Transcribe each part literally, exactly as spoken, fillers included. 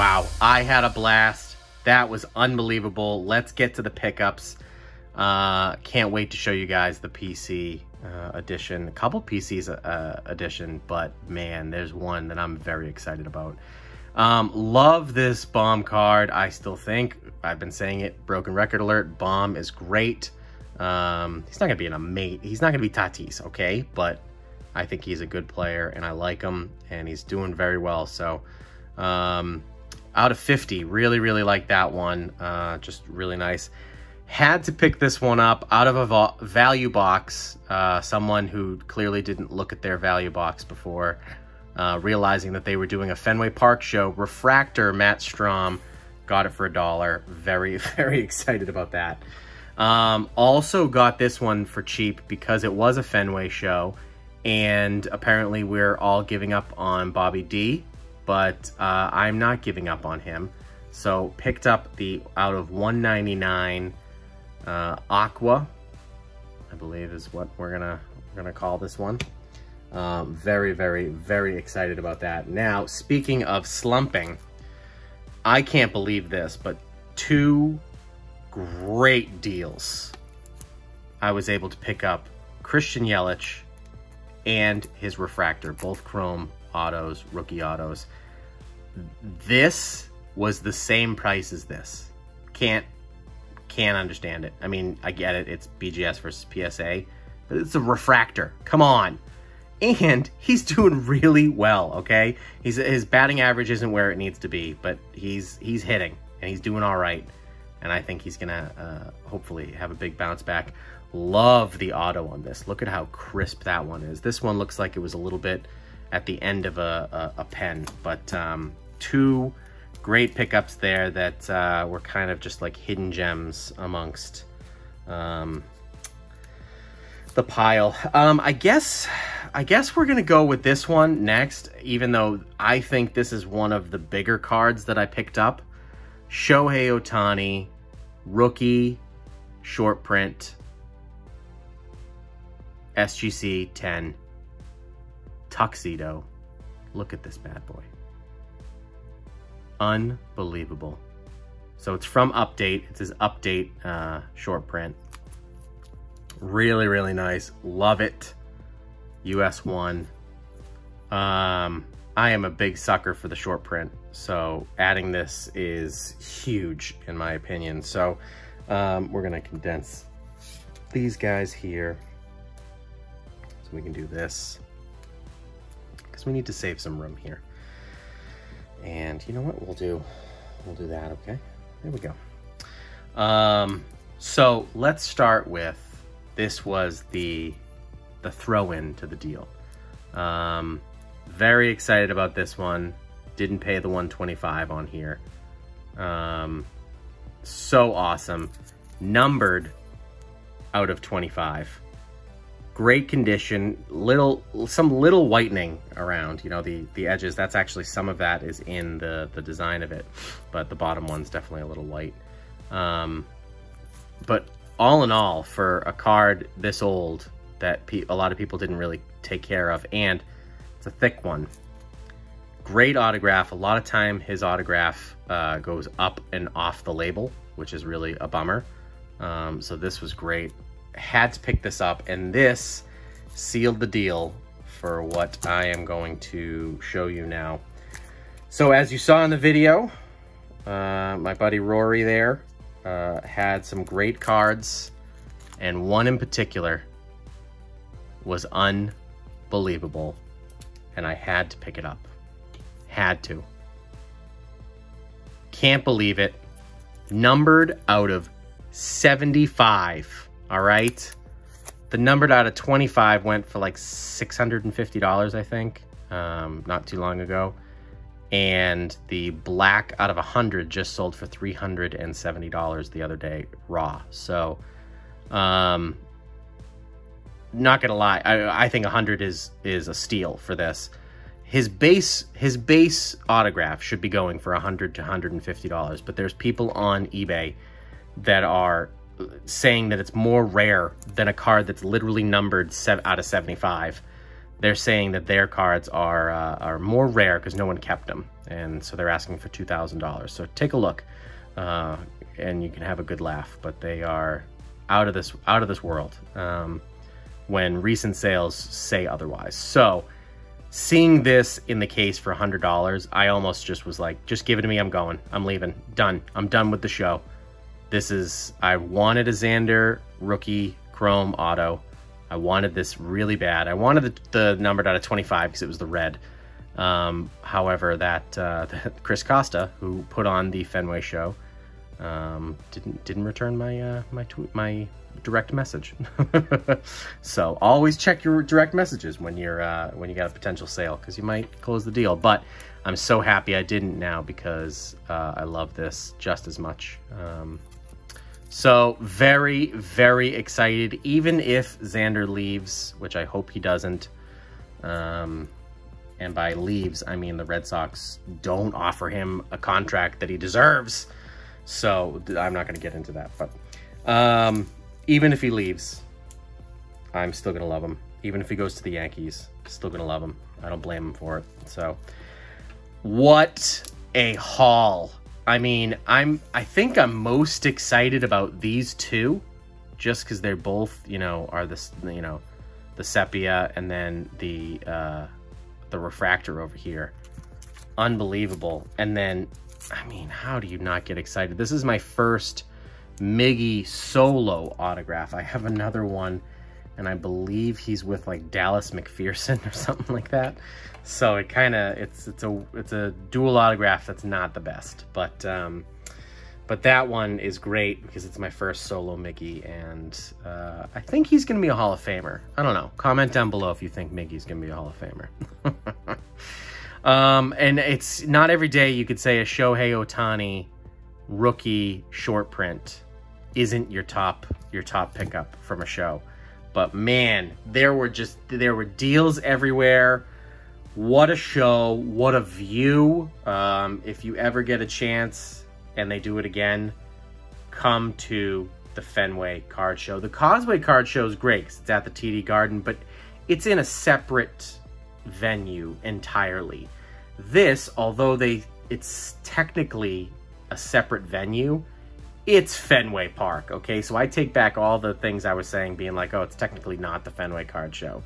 Wow, I had a blast. That was unbelievable. Let's get to the pickups. Uh, can't wait to show you guys the P C uh, edition. A couple P Cs uh, edition, but man, there's one that I'm very excited about. Um, love this bomb card. I still think, I've been saying it, broken record alert, bomb is great. Um, he's not going to be an amazing, he's not going to be Tatis, okay? But I think he's a good player, and I like him, and he's doing very well. So um, out of fifty, really, really like that one. Uh, just really nice. Had to pick this one up out of a value box. Uh, someone who clearly didn't look at their value box before, uh, realizing that they were doing a Fenway Park show. Refractor Matt Strom got it for a dollar. Very, very excited about that. Um, also got this one for cheap because it was a Fenway show, and apparently we're all giving up on Bobby D, but uh, I'm not giving up on him. So picked up the out of one ninety-nine. Uh, Aqua, I believe, is what we're gonna we're gonna call this one. Um, very, very, very excited about that. Now, speaking of slumping, I can't believe this, but two great deals I was able to pick up: Christian Yelich and his refractor, both chrome autos, rookie autos. This was the same price as this. Can't. Can't understand it. I mean, I get it. It's B G S versus P S A, but it's a refractor. Come on. And he's doing really well, okay? He's, his batting average isn't where it needs to be, but he's he's hitting, and he's doing all right. And I think he's going to uh, hopefully have a big bounce back. Love the auto on this. Look at how crisp that one is. This one looks like it was a little bit at the end of a, a, a pen, but um, two... great pickups there that uh, were kind of just like hidden gems amongst um, the pile. Um, I guess I guess we're going to go with this one next, even though I think this is one of the bigger cards that I picked up. Shohei Ohtani, rookie, short print, S G C ten, tuxedo. Look at this bad boy. Unbelievable. So it's from Update. It's his Update uh, short print. Really, really nice. Love it. U S one. Um, I am a big sucker for the short print, so adding this is huge in my opinion. So um, we're gonna condense these guys here so we can do this, because we need to save some room here. And you know what we'll do? We'll do that, okay? There we go. Um, so let's start with, this was the, the throw-in to the deal. Um, very excited about this one. Didn't pay the one twenty-five on here. Um, so awesome. Numbered out of twenty-five. Great condition, little some little whitening around, you know, the the edges. That's actually, some of that is in the the design of it, but the bottom one's definitely a little white. Um but all in all, for a card this old that pe a lot of people didn't really take care of, and it's a thick one, great autograph. A lot of time his autograph uh goes up and off the label, which is really a bummer. Um so this was great. Had to pick this up, and this sealed the deal for what I am going to show you now. So as you saw in the video, uh, my buddy Rory there uh, had some great cards, and one in particular was unbelievable, and I had to pick it up. Had to. Can't believe it. Numbered out of seventy-five. All right, the numbered out of twenty-five went for like six hundred fifty dollars, I think, um, not too long ago. And the black out of one hundred just sold for three hundred seventy dollars the other day, raw. So, um, not gonna lie, I, I think one hundred is is a steal for this. His base his base autograph should be going for one hundred to one hundred fifty dollars, but there's people on eBay that are saying that it's more rare than a card that's literally numbered out of seventy-five they're saying that their cards are uh, are more rare because no one kept them, and so they're asking for two thousand dollars. So take a look, uh, and you can have a good laugh. But they are out of this out of this world um, when recent sales say otherwise. So seeing this in the case for one hundred dollars, I almost just was like, just give it to me. I'm going. I'm leaving. Done. I'm done with the show. This is, I wanted a Xander rookie chrome auto. I wanted this really bad. I wanted the, the numbered out of twenty-five because it was the red. Um, however, that uh, Chris Costa, who put on the Fenway show, um, didn't didn't return my uh, my tweet, my direct message. So always check your direct messages when you're uh, when you got a potential sale, because you might close the deal. But I'm so happy I didn't now, because uh, I love this just as much. Um, So very, very excited, even if Xander leaves, which I hope he doesn't. Um, and by leaves, I mean the Red Sox don't offer him a contract that he deserves. So I'm not going to get into that. But um, even if he leaves, I'm still going to love him. Even if he goes to the Yankees, still going to love him. I don't blame him for it. So what a haul. I mean, I'm, I think I'm most excited about these two just because they're both, you know, are this, you know, the sepia and then the, uh, the refractor over here. Unbelievable. And then, I mean, how do you not get excited? This is my first Miggy solo autograph. I have another one and I believe he's with like Dallas McPherson or something like that. So it kind of, it's it's a it's a dual autograph that's not the best, but um, but that one is great because it's my first solo Mickey, and uh, I think he's gonna be a Hall of Famer. I don't know. Comment down below if you think Mickey's gonna be a Hall of Famer. um, and it's not every day you could say a Shohei Ohtani rookie short print isn't your top your top pickup from a show. But man, there were just, there were deals everywhere. What a show, what a view. Um, if you ever get a chance and they do it again, come to the Fenway Card Show. The Causeway Card Show is great because it's at the T D Garden, but it's in a separate venue entirely. This, although they, it's technically a separate venue, it's Fenway Park, okay? So I take back all the things I was saying, being like, oh, it's technically not the Fenway Card Show.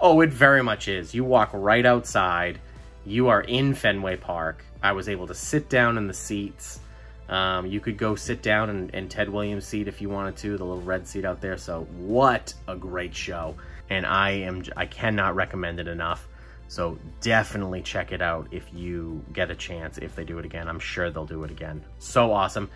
Oh, it very much is. You walk right outside. You are in Fenway Park. I was able to sit down in the seats. Um, you could go sit down in, in Ted Williams' seat if you wanted to, the little red seat out there. So what a great show. And I am, I cannot recommend it enough. So definitely check it out if you get a chance, if they do it again. I'm sure they'll do it again. So awesome.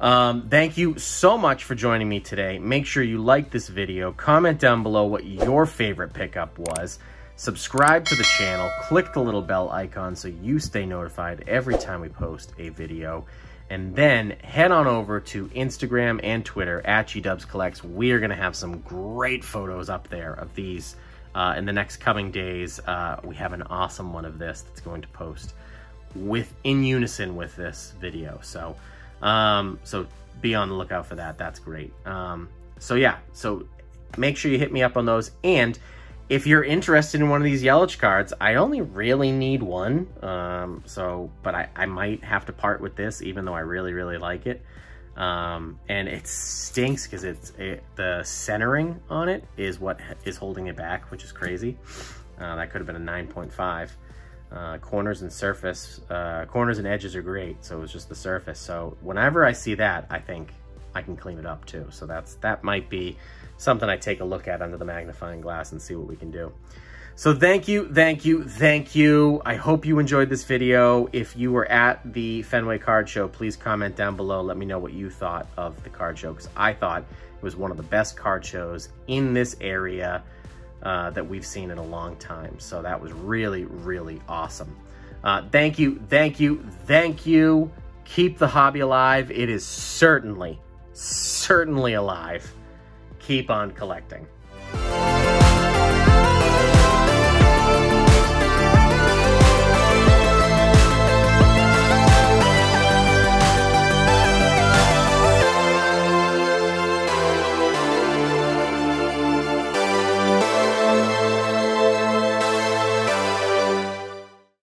Um, thank you so much for joining me today. Make sure you like this video. Comment down below what your favorite pickup was. Subscribe to the channel. Click the little bell icon so you stay notified every time we post a video. And then head on over to Instagram and Twitter at G Dubs Collects. We are going to have some great photos up there of these uh, in the next coming days. Uh, we have an awesome one of this that's going to post with in unison with this video. So... Um, so be on the lookout for that. That's great. Um, so yeah, so make sure you hit me up on those. And if you're interested in one of these Yelich cards, I only really need one. Um, so, but I, I might have to part with this, even though I really, really like it. Um, and it stinks because it's it, the centering on it is what is holding it back, which is crazy. Uh, that could have been a nine point five. Uh, corners and surface, uh, corners and edges are great. So it was just the surface. So whenever I see that, I think I can clean it up too. So that's, that might be something I take a look at under the magnifying glass and see what we can do. So thank you, thank you, thank you. I hope you enjoyed this video. If you were at the Fenway Card Show, please comment down below. Let me know what you thought of the card show, because I thought it was one of the best card shows in this area Uh, that we've seen in a long time. So that was really, really awesome. Uh, thank you, thank you, thank you. Keep the hobby alive. It is certainly, certainly alive. Keep on collecting.